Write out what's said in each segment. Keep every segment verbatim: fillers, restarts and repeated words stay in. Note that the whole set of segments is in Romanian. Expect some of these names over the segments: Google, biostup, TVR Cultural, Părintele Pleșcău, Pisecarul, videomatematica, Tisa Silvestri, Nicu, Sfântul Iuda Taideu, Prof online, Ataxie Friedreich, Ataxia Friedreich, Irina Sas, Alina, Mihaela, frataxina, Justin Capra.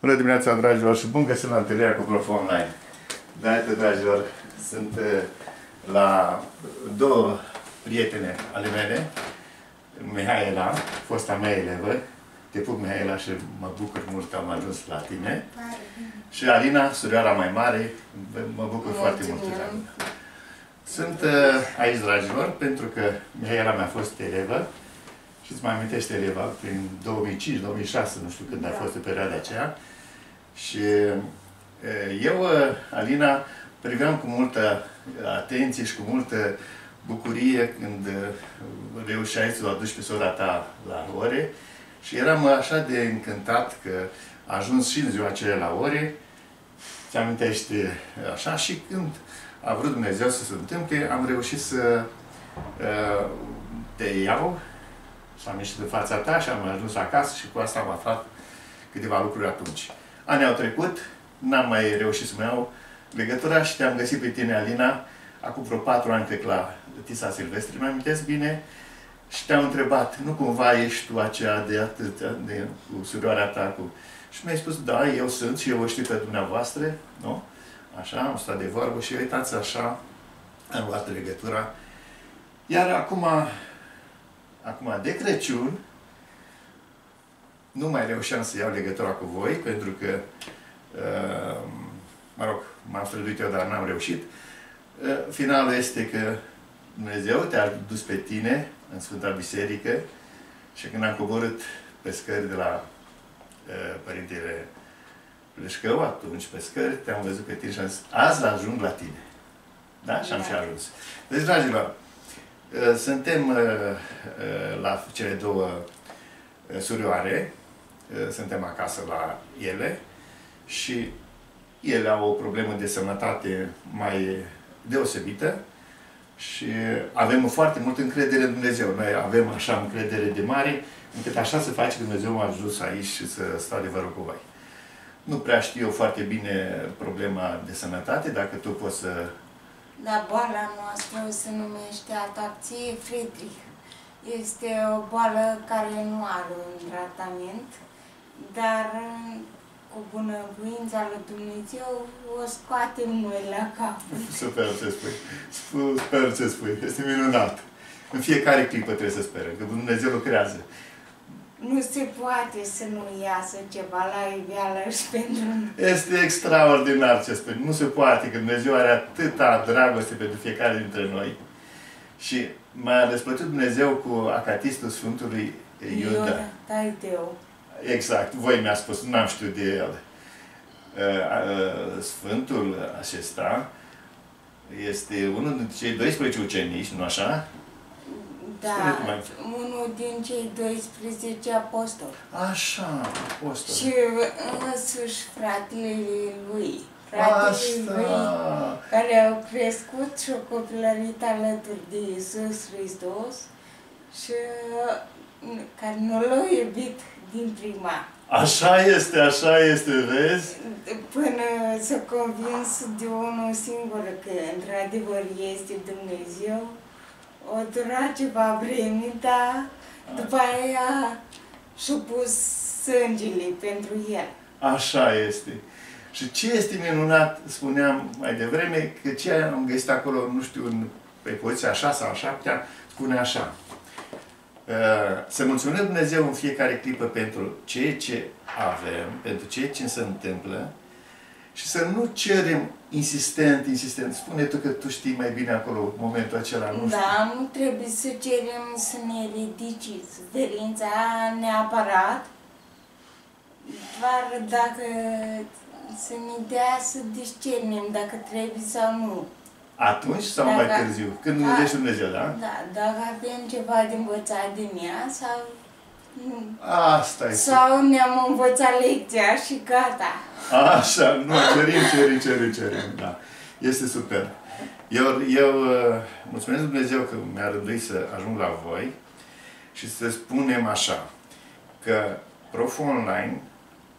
Bună dimineața, dragilor, și bun găsit la întâlnirea cu Prof online. Da, dragilor, sunt la două prietene ale mele, Mihaela, fosta mea elevă. Te pup, Mihaela, și mă bucur mult că am ajuns la tine. Și Alina, surioara mai mare, mă bucur foarte mult. Sunt aici, dragilor, pentru că Mihaela mea a fost elevă. Și îți mai amintește eleva, prin două mii cinci două mii șase, nu știu când da. A fost în perioada aceea. Și eu, Alina, priveam cu multă atenție și cu multă bucurie când reușeai să o aduci pe sora ta la ore. Și eram așa de încântat că a ajuns și în ziua aceea la ore. Ți amintește așa? Și când a vrut Dumnezeu să se întâmple, am reușit să te iau. S-am ieșit de fața ta și am ajuns acasă și cu asta am aflat câteva lucruri atunci. Anii au trecut, n-am mai reușit să-mi iau legătura și te-am găsit pe tine, Alina, acum vreo patru ani, cred, la Tisa Silvestri, mi-am amintesc bine, și te-am întrebat, nu cumva ești tu aceea de atât, de, cu surioarea ta, cu... Și mi-ai spus, da, eu sunt și eu o știu pe dumneavoastră, nu? Așa, am stat de vorbă și uitați așa, am luat legătura. Iar acum... Acum, de Crăciun, nu mai reușeam să iau legătura cu voi, pentru că, mă rog, m-am străduit eu, dar n-am reușit. Finalul este că Dumnezeu te-a dus pe tine în Sfânta Biserică și când am coborât pe scări de la Părintele Pleșcău, atunci pe scări, te-am văzut pe tine și am zis, azi ajung la tine. Da? Și am și ajuns. Deci, dragilor, suntem la cele două surioare, suntem acasă la ele și ele au o problemă de sănătate mai deosebită și avem foarte mult încredere în Dumnezeu. Noi avem așa încredere de mare, încât așa se face că Dumnezeu m-a ajuns aici și să stau de vorbă cu voi. Nu prea știu eu foarte bine problema de sănătate, dacă tu poți să... Dar boala noastră se numește Ataxie Friedreich. Este o boală care nu are un tratament, dar cu bunăvoința lui Dumnezeu o scoatem noi la cap. Super ce spui! Super ce spui! Este minunat! În fiecare clipă trebuie să sperăm, că Dumnezeu lucrează. Nu se poate să nu iasă ceva la iveală și pentru noi. Este extraordinar ce spune. Nu se poate, că Dumnezeu are atâta dragoste pentru fiecare dintre noi. Și m-a desplăcut Dumnezeu cu acatistul Sfântului Iuda Taideu. Exact. Voi mi-a spus, n-am știut de el. Sfântul acesta este unul dintre cei doisprezece ucenici, nu așa? Da, unul din cei doisprezece apostoli. Așa, apostoli. Și însuși fratele lui. Fratele Asta. lui care au crescut și au copilărit alături de Iisus Hristos și care nu l-au iubit din prima. Așa este, așa este, vezi? Până s-a convins de unul singur că într-adevăr este Dumnezeu. O dura ceva vreme, dar după aia și-a pus sângele pentru el. Așa este. Și ce este minunat, spuneam mai devreme, că ce am găsit acolo, nu știu, în, pe poziția a șasea sau a șaptea, spune așa. Să mulțumim Dumnezeu în fiecare clipă pentru ceea ce avem, pentru ceea ce se întâmplă și să nu cerem insistent, insistent. Spune tu că tu știi mai bine acolo, momentul acela, nu știu. Da, nu trebuie să cerem să ne ridici suferința neapărat, doar dacă să ne dea să discernem dacă trebuie sau nu. Atunci sau dacă, mai târziu? Când ne dea Dumnezeu, da? Da, dacă avem ceva de învățat din ea sau... Asta este. Sau ne-am învățat lecția și gata. Așa, nu, cerim, cerim, cerim, cerim, da. Este super. Eu, eu mulțumesc Dumnezeu că mi-a rânduit să ajung la voi și să spunem așa, că Prof online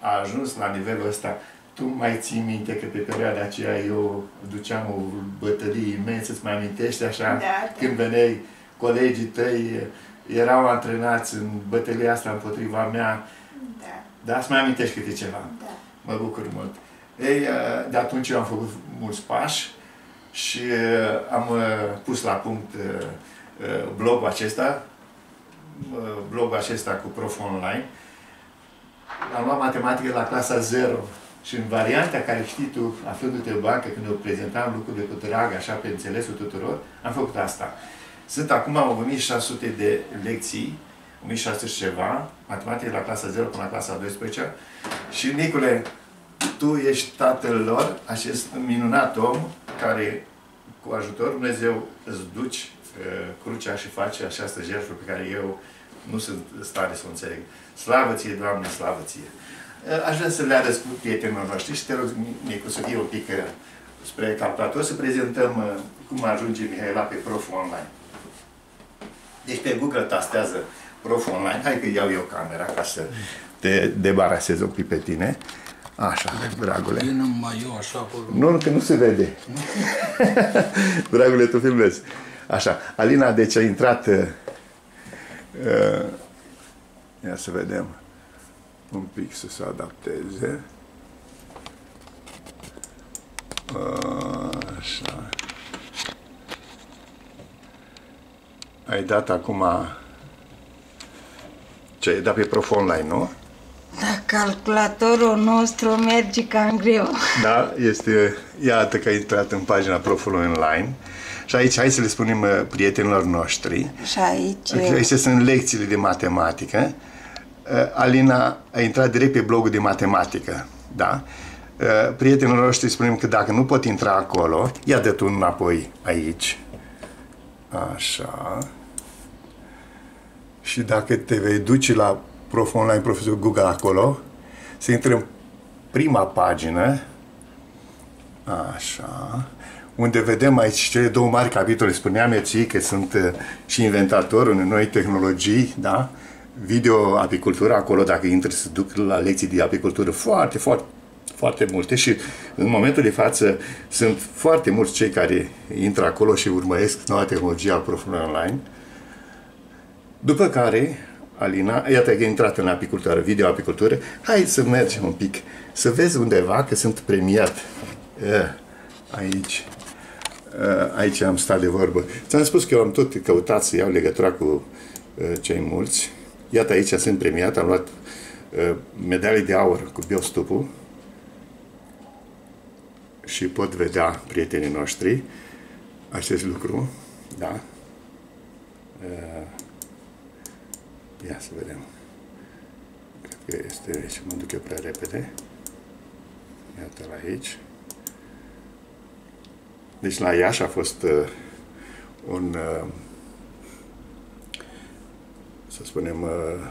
a ajuns la nivelul ăsta. Tu mai ții minte că pe perioada aceea eu duceam o bătălie imensă, îți mai amintești așa? Da, da. Când veneai colegii tăi, erau antrenați în bătălia asta împotriva mea. Da. Dar îți mai amintești câte ceva. Da. Mă bucur mult. Ei, de atunci eu am făcut mulți pași și am pus la punct blogul acesta, blogul acesta cu Prof online. Am luat matematică la clasa zero și în varianta care știi tu, aflându-te în bancă, când eu prezentam lucrurile cu drag, așa pe înțelesul tuturor, am făcut asta. Sunt acum o mie șase sute de lecții, o mie șase sute și ceva, matematică la clasa zero până la clasa a douăsprezecea. Și, Nicule, tu ești tatăl lor, acest minunat om care, cu ajutorul Dumnezeu, îți duci uh, crucea și faci această jertfă pe care eu nu sunt stare să o înțeleg. Slavă ție, Doamne, slavă ție! Uh, aș vrea să le arăt cu prietenilor noștri și te rog, Nicu, să fie un pic uh, spre calculator, să prezentăm uh, cum ajunge Mihaela pe Prof online. Deci pe Google tastează Prof online. Hai că iau eu camera ca să te debarasez un pic pe tine. Așa, dragule. Eu nu mai eu așa acolo. Nu, că nu se vede. Dragule, tu filmezi. Așa. Alina, deci a intrat... Uh, ia să vedem. Un pic să se adapteze. Uh, așa. Ai dat acum... Ce, ai dat pe Prof online, nu? Da, calculatorul nostru merge cam greu. Da, este... Iată că ai intrat în pagina Proful online. Și aici, hai să le spunem prietenilor noștri. Și aici... Aici sunt lecțiile de matematică. Alina a intrat direct pe blogul de matematică. Da? Prietenilor noștri spunem că dacă nu pot intra acolo, ia de tu înapoi aici. Așa. Și dacă te vei duce la Prof online, profesor Google acolo, să intrăm în prima pagină, așa, unde vedem aici cele două mari capitole. Spuneam eu că sunt și inventatorul în noi tehnologii, da? Video apicultură acolo, dacă intri să duc la lecții de apicultură, foarte, foarte, foarte multe și în momentul de față sunt foarte mulți cei care intră acolo și urmăresc noua tehnologie a Prof online. După care, Alina, iată că ai intrat în apicultură, video apicultură. Hai să mergem un pic, să vezi undeva că sunt premiat. Aici, aici am stat de vorbă. Ți-am spus că eu am tot căutat să iau legătura cu cei mulți. Iată, aici sunt premiat, am luat medalii de aur cu biostupul. Și pot vedea prietenii noștri acest lucru, da? Ia să vedem. Cred că este aici. Mă duc eu prea repede. Iată la aici. Deci la Iași a fost uh, un, uh, să spunem, uh,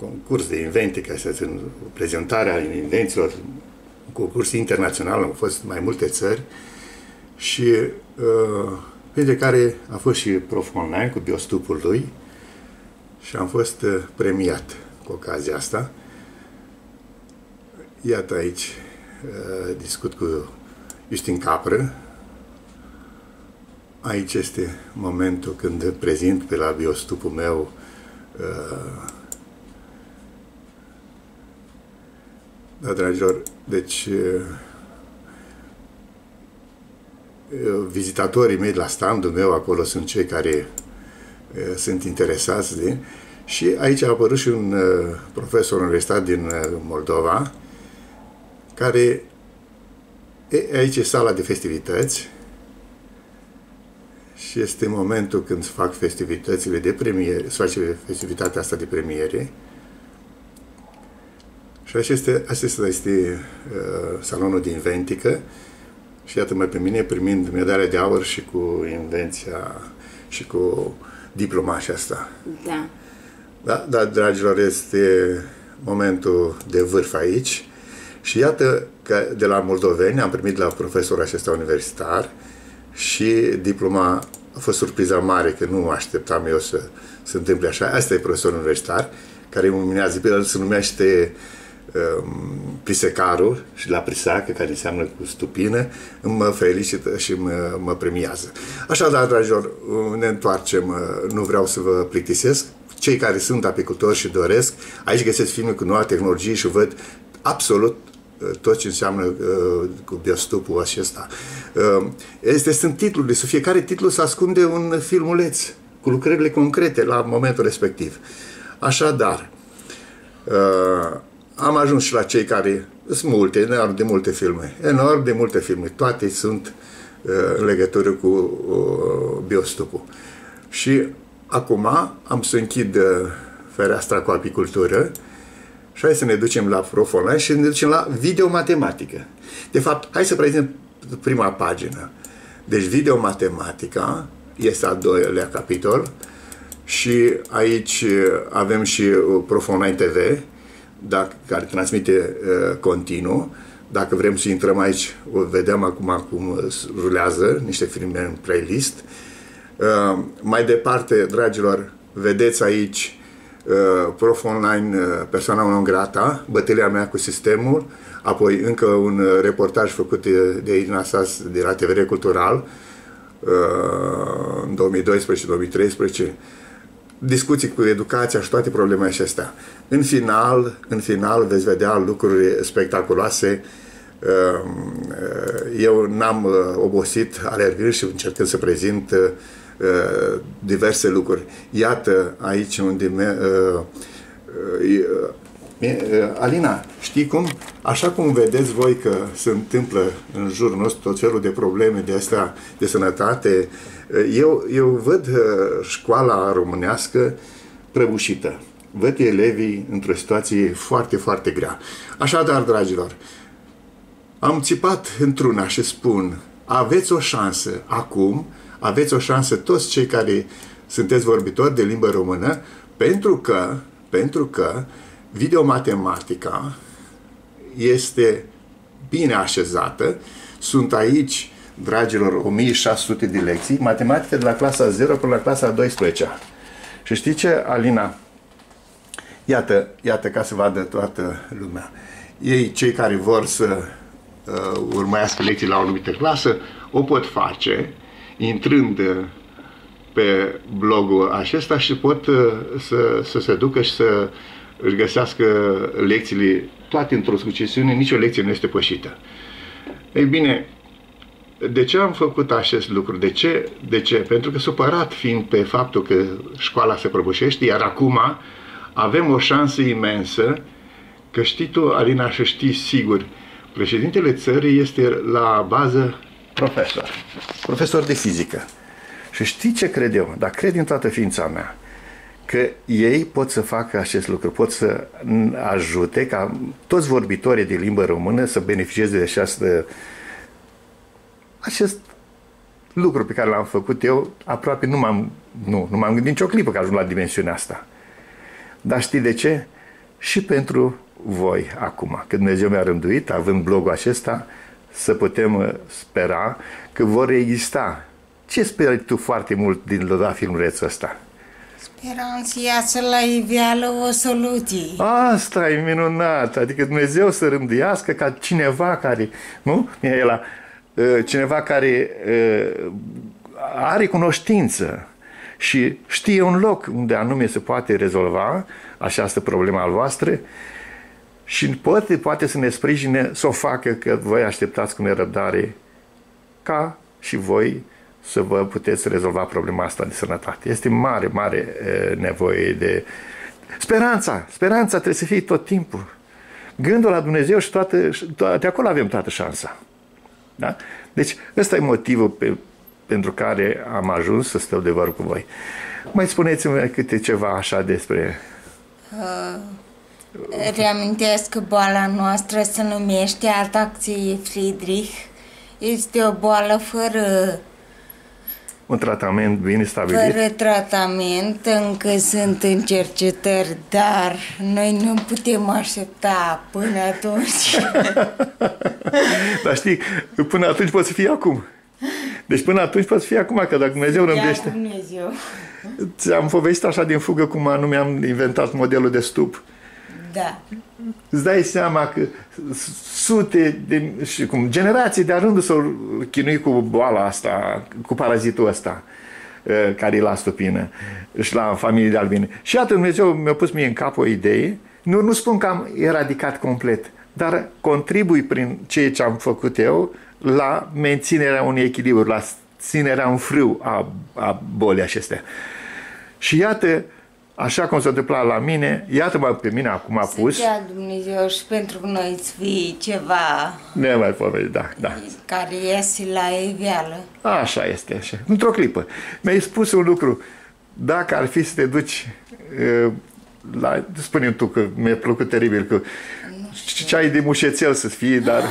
concurs de inventică. Prezentarea invenților, un concurs internațional. Au fost mai multe țări. Și uh, printre care a fost și Prof online cu biostupul lui. Și am fost premiat cu ocazia asta. Iată aici, discut cu Justin Capra. Aici este momentul când prezint pe la biostupul meu da, dragilor, deci vizitatorii mei la standul meu acolo sunt cei care sunt interesați de... Și aici a apărut și un uh, profesor universitar din uh, Moldova, care... E, aici e sala de festivități și este momentul când se fac festivitățile de premiere, se face festivitatea asta de premiere. Și aceste, acesta este uh, salonul de inventică și iată-mă pe mine primind medalia de aur și cu invenția și cu diploma asta. Da. Da, da, dragilor, este momentul de vârf aici. Și iată că de la moldoveni am primit la profesorul acesta universitar și diploma a fost surpriza mare, că nu așteptam eu să se întâmple așa. Asta e profesorul universitar, care îmi luminează pe el, se numește um, Pisecarul și la prisacă, care înseamnă cu stupină, mă felicită și mă, mă premiază. Așadar, dragilor, ne întoarcem, nu vreau să vă plictisesc. Cei care sunt apicultori și doresc, aici găsesc filme cu noua tehnologie și văd absolut tot ce înseamnă uh, cu biostupul acesta. Uh, este, sunt titlurile, sub fiecare titlu se ascunde un filmuleț cu lucrările concrete la momentul respectiv. Așadar, uh, am ajuns și la cei care sunt multe, enorm de multe filme, enorm de multe filme, toate sunt uh, în legătură cu uh, biostupul. Și acum am să închid uh, fereastra cu apicultură și hai să ne ducem la Prof Online și ne ducem la videomatematică. De fapt, hai să prezint prima pagină. Deci videomatematica este al doilea capitol și aici avem și Prof Online T V, dacă, care transmite uh, continuu. Dacă vrem să intrăm aici, o vedem acum cum rulează niște filme în playlist. Uh, mai departe, dragilor, vedeți aici uh, Prof Online, uh, Persoana non grata, bătălia mea cu sistemul, apoi încă un uh, reportaj făcut de, de Irina Sas de la T V R Cultural în două mii doisprezece două mii treisprezece, discuții cu educația și toate problemele acestea. În final, în final veți vedea lucruri spectaculoase. Eu n-am obosit alergând și încercând să prezint diverse lucruri. Iată aici unde Alina, știi cum? Așa cum vedeți voi că se întâmplă în jurul nostru tot felul de probleme de astea, de sănătate, eu, eu văd școala românească prăbușită. Văd elevii într-o situație foarte, foarte grea. Așadar, dragilor, am țipat într-una și spun, aveți o șansă acum, aveți o șansă toți cei care sunteți vorbitori de limbă română, pentru că, pentru că videomatematica este bine așezată. Sunt aici, dragilor, o mie șase sute de lecții, matematică de la clasa zero până la clasa a douăsprezecea. Și știi ce, Alina? Iată, iată, ca să vadă toată lumea. Ei, cei care vor să uh, urmărească lecții la o anumită clasă, o pot face intrând pe blogul acesta și pot uh, să, să se ducă și să își găsească lecțiile toate într-o succesiune, nicio lecție nu este pășită. Ei bine, de ce am făcut acest lucru? De ce? De ce? Pentru că supărat fiind pe faptul că școala se prăbușește, iar acum avem o șansă imensă, că știi tu, Alina, și știi sigur, președintele țării este la bază profesor, profesor de fizică. Și știi ce cred eu? Dar cred în toată ființa mea că ei pot să facă acest lucru, pot să ajute ca toți vorbitorii de limbă română să beneficieze de această, acest lucru pe care l-am făcut eu. Aproape nu m-am nu, nu m-am gândit nicio clipă că ajung la dimensiunea asta. Dar știi de ce? Și pentru voi acum, că Dumnezeu mi-a rânduit, având blogul acesta, să putem spera că vor exista. Ce speri tu foarte mult din la filmulețul ăsta? Speram să iasă la iveală o soluție. Asta e minunat! Adică Dumnezeu să rânduiască ca cineva care, nu, Mihaela, cineva care are cunoștință și știe un loc unde anume se poate rezolva această problemă a voastră și poate, poate să ne sprijine să o facă, că voi așteptați cu nerăbdare ca și voi să vă puteți rezolva problema asta de sănătate. Este mare, mare nevoie de... Speranța! Speranța trebuie să fie tot timpul. Gândul la Dumnezeu și toată... De acolo avem toată șansa. Da? Deci ăsta e motivul pe, pentru care am ajuns să stau de vorbă cu voi. Mai spuneți-mi câte ceva așa despre... Uh, reamintesc că boala noastră se numește Ataxia Friedreich. Este o boală fără... un tratament bine stabilit? Fără tratament, încă sunt în cercetări, dar noi nu putem aștepta până atunci. Dar știi, până atunci poți fi acum. Deci până atunci poți fi acum, că dacă Dumnezeu rândește... Dumnezeu. Ți-am povestit așa din fugă cum anume am inventat modelul de stup. Da. Îți dai seama că sute de, și cum, generații de-a rândul s-au chinuit cu boala asta, cu parazitul ăsta, care e la stupină și la familie de albine. Și iată, Dumnezeu mi-a pus mie în cap o idee, nu, nu spun că am eradicat complet, dar contribui prin ceea ce am făcut eu la menținerea unui echilibru, la ținerea în frâu a, a bolii acestea. Și iată, așa cum s-a întâmplat la mine, iată-mă pe mine acum a pus. Să dea Dumnezeu și pentru noi îți fie ceva... Nemaipomenit, da, da. Care iese la iveală. Așa este, așa. Într-o clipă. Mi-ai spus un lucru. Dacă ar fi să te duci... La, spune tu că mi-a plăcut teribil, că ce ai de mușețel să fii, dar...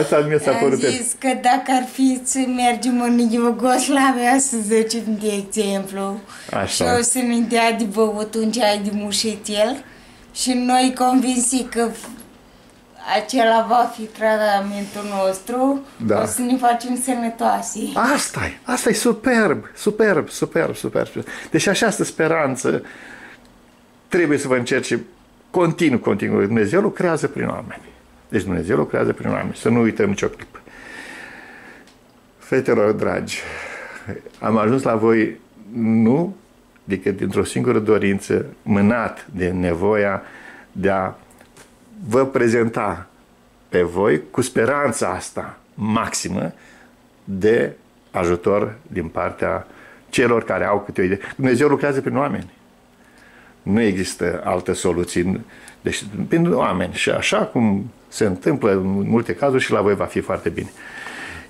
Asta mi s-a părut. Am zis că dacă ar fi să mergem în Iugoslavia, să zicem, de exemplu, așa. Și o să ne dea de băut un ceai de mușețel și noi convinsi că acela va fi tratamentul nostru, da. O să ne facem sănătoase. Asta-i, asta-i superb, superb, superb, superb. Deci această speranță trebuie să vă încerce continuu, continuu. Dumnezeu lucrează prin oameni. Deci Dumnezeu lucrează prin oameni. Să nu uităm nicio clipă. Fetelor dragi, am ajuns la voi nu decât dintr-o singură dorință, mânat de nevoia de a vă prezenta pe voi cu speranța asta maximă de ajutor din partea celor care au câte o idee. Dumnezeu lucrează prin oameni. Nu există alte soluții. Deci, prin oameni. Și așa cum se întâmplă în multe cazuri și la voi va fi foarte bine.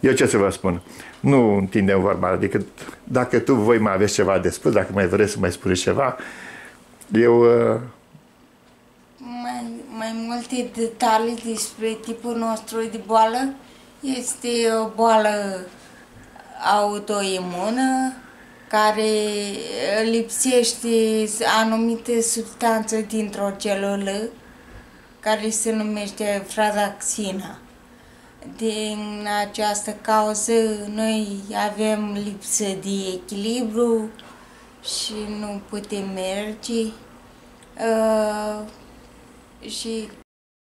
Eu ce să vă spun? Nu întindem vorba, adică dacă tu voi mai aveți ceva de spus, dacă mai vreți să mai spuneți ceva, eu... Mai, mai multe detalii despre tipul nostru de boală. Este o boală autoimună care lipsește anumite substanțe dintr-o celulă, care se numește frataxina. Din această cauză, noi avem lipsă de echilibru și nu putem merge. Uh, și